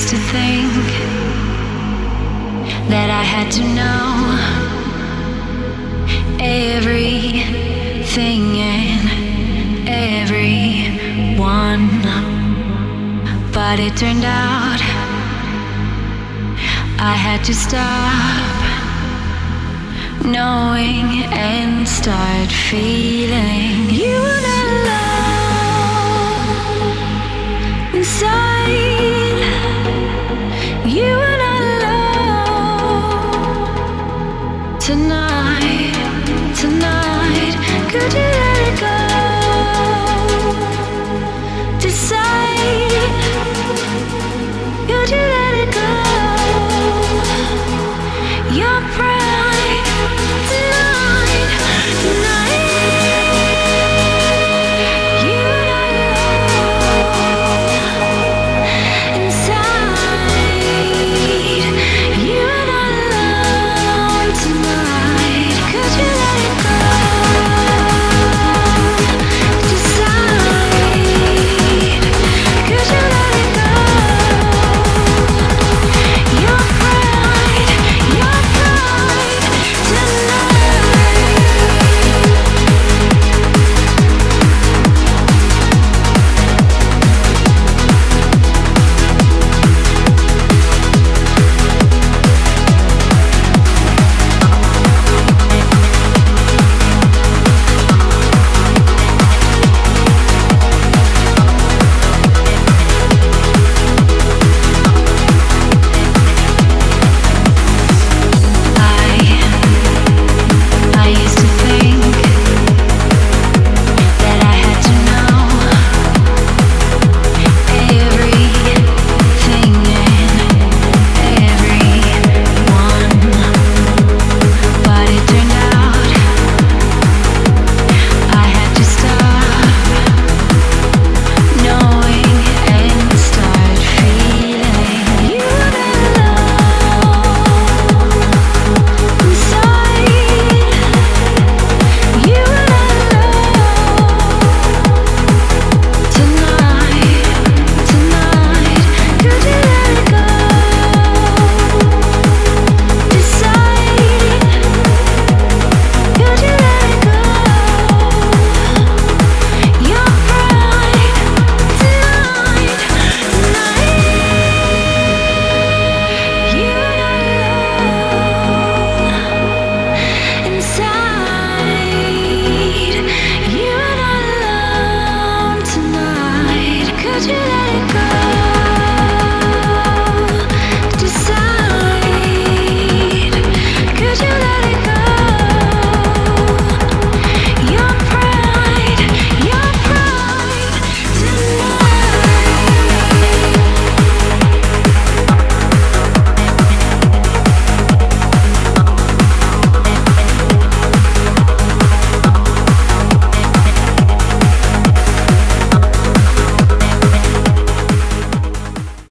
used to think that I had to know everything and everyone, but it turned out I had to stop knowing and start feeling. You were not alone inside. You were not alone tonight. Tonight, could you let it go? Decide. Could you?